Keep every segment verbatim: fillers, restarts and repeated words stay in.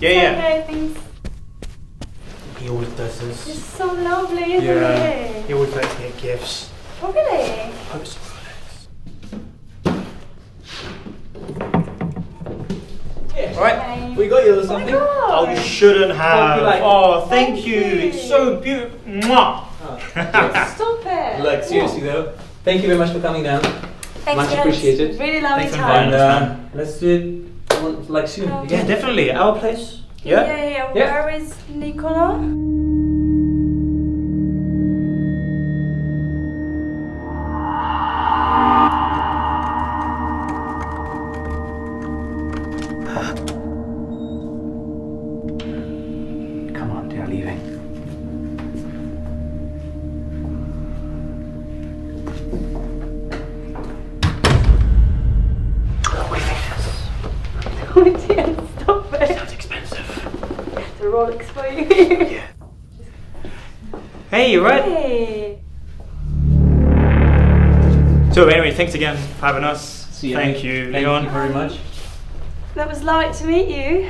Yeah, it's yeah. Okay, thanks. He always does this. It's so lovely, isn't yeah. it? He always likes to get gifts. Oh, really? Post products. Yeah. All right. Okay. We got you a little something. Oh, I shouldn't have. Like, oh, thank, thank you. you. It's so beautiful. Mwah. Oh, yes. Stop it. Look, seriously Whoa. though. Thank you very much for coming down. Thanks, much guys. appreciated. Really lovely time. And, uh, let's do it like soon. Um, yeah, definitely. Our place. Yeah. Yeah, yeah. yeah. Where is Nicola? Come on, they're leaving. Yeah. Hey, you're right. Hey. So anyway, thanks again for having us. See Thank you, you Thank Leon. you very much. That was light to meet you.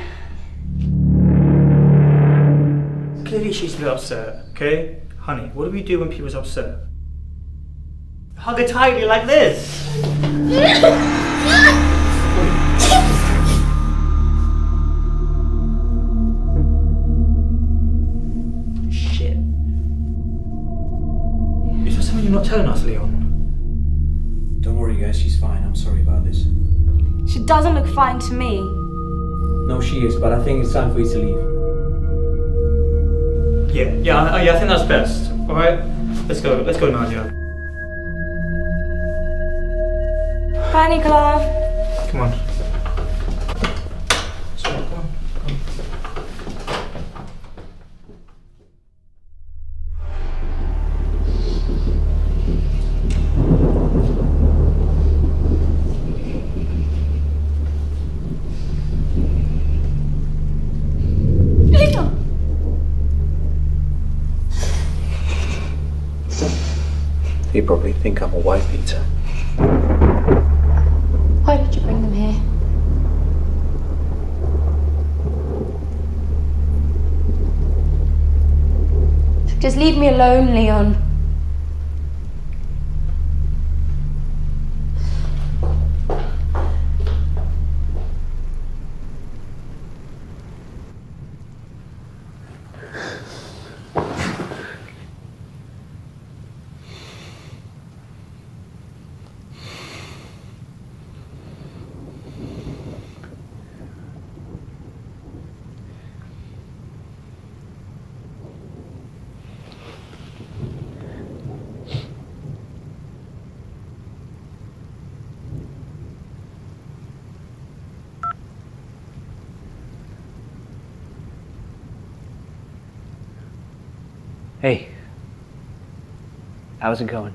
Clearly she's a bit upset, okay? Honey, what do we do when people's upset? Hug her tightly like this. Not telling us, Leon. Don't worry, guys, she's fine. I'm sorry about this. She doesn't look fine to me. No, she is, but I think it's time for you to leave. Yeah, yeah, I, yeah, I think that's best. All right, let's go. Let's go, Nadia. Bye, Nicola. Come on. You probably think I'm a wife beater. Why did you bring them here? Just leave me alone, Leon. Hey, how's it going?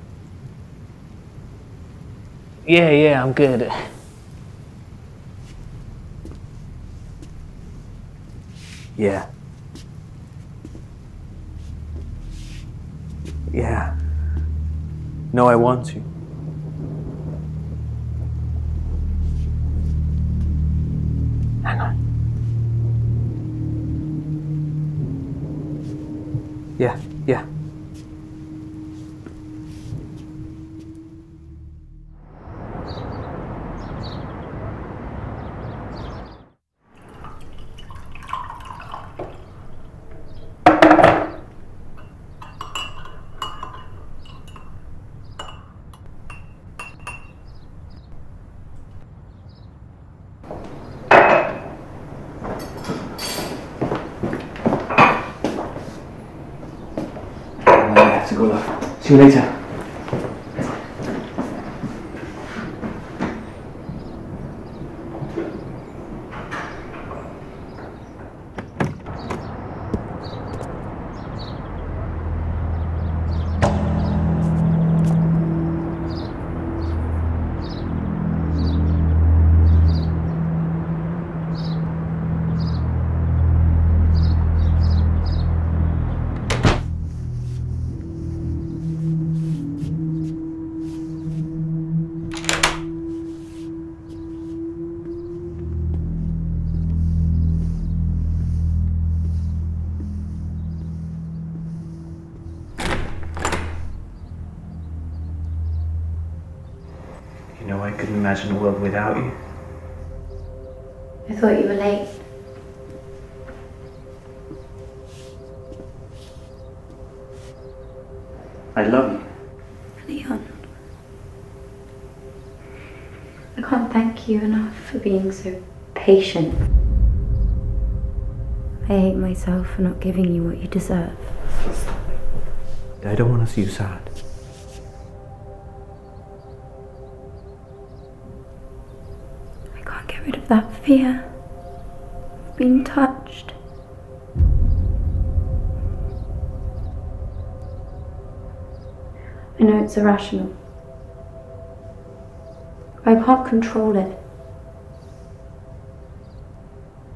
Yeah, yeah, I'm good. Yeah. Yeah. No, I want to. Hang on. Yeah. Yeah. See you later. You know, I couldn't imagine a world without you. I thought you were late. I love you. Leon. I can't thank you enough for being so patient. I hate myself for not giving you what you deserve. I don't want to see you sad. I can't get rid of that fear of being touched. I know it's irrational. I can't control it.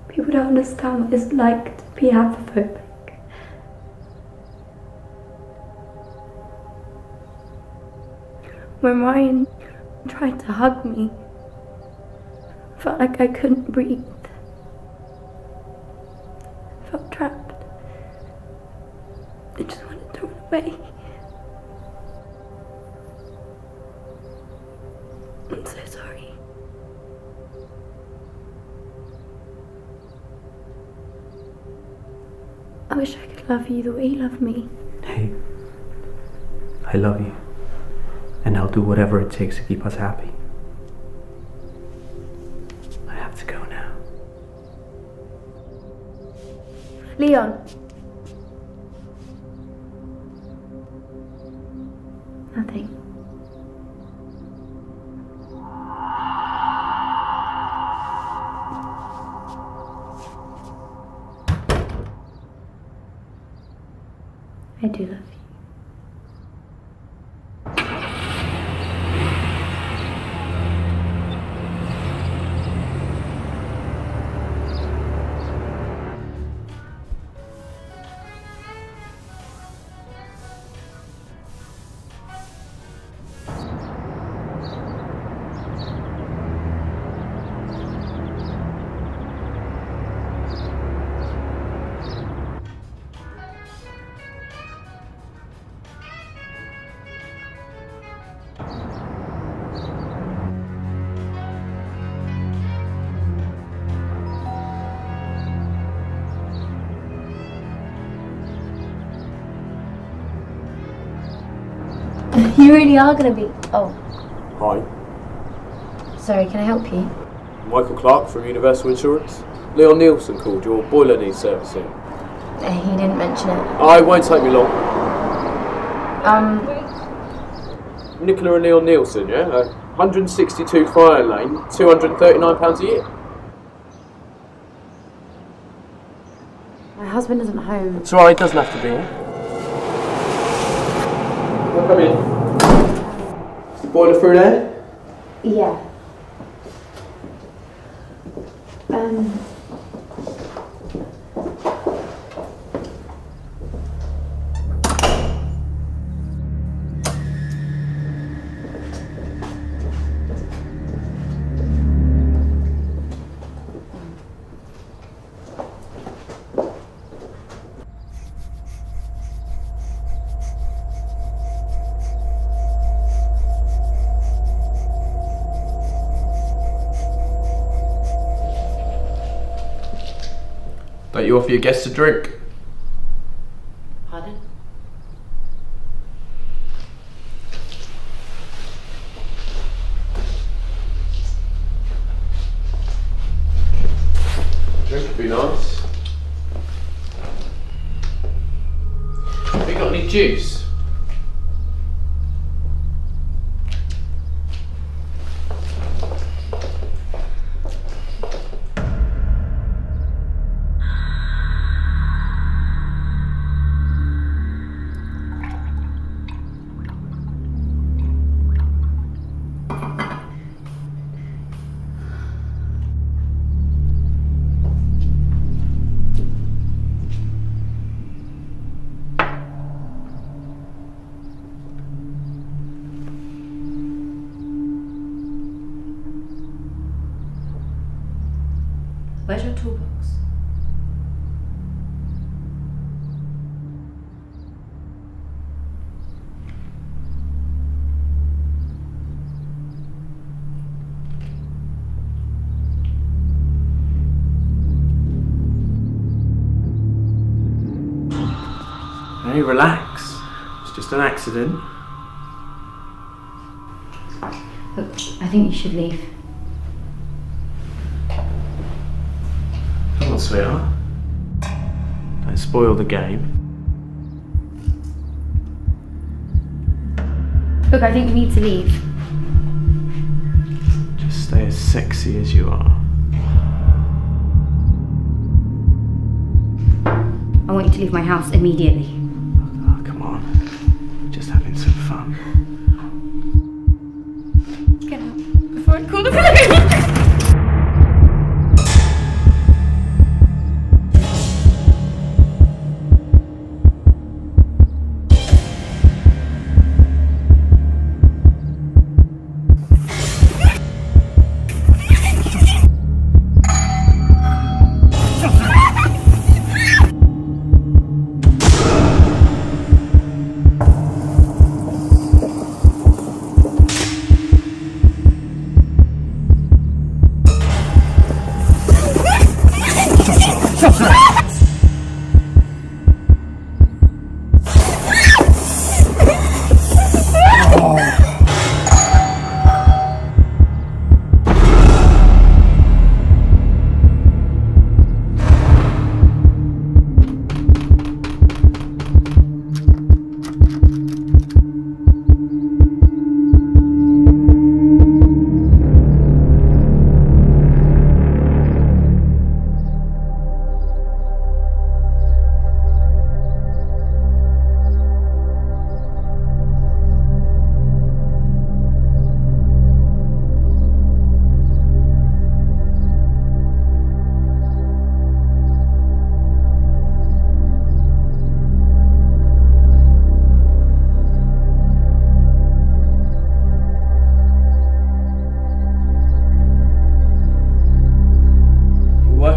People don't understand what it's like to be haphephobia. When Ryan tried to hug me, I felt like I couldn't breathe. I felt trapped. I just wanted to run away. I'm so sorry. I wish I could love you the way you love me. Hey, I love you. And I'll do whatever it takes to keep us happy. I have to go now. Leon. Nothing. I do love you. You really are going to be... Oh. Hi. Sorry, can I help you? Michael Clark from Universal Insurance. Leon Nielsen called your boiler needs servicing. He didn't mention it. Oh, it won't take me long. Um... Nicola and Leon Nielsen, yeah? Uh, one hundred sixty-two Fire Lane, two hundred thirty-nine pounds a year. My husband isn't home. It's alright, he doesn't have to be here. Come in. Boiler through there? Yeah. Um. Don't you offer your guests a drink? Pardon? A drink would be nice. Have you got any juice? Where's your toolbox? Daddy, relax. It's just an accident. Look, I think you should leave. Come on, sweetheart. Don't spoil the game. Look, I think we need to leave. Just stay as sexy as you are. I want you to leave my house immediately. Oh, come on. Just having some fun. Get out before I call the police.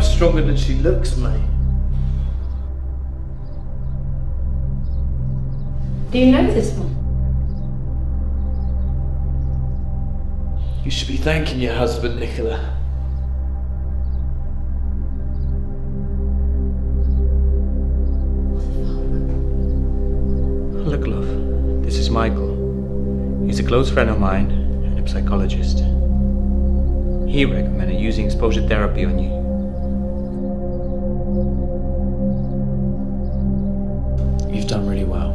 Stronger than she looks, mate. Do you know this one? You should be thanking your husband, Nicola. What the fuck? Look, love, this is Michael. He's a close friend of mine and a psychologist. He recommended using exposure therapy on you. You've done really well.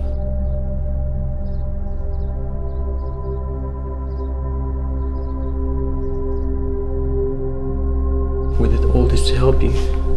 We did all this to help you.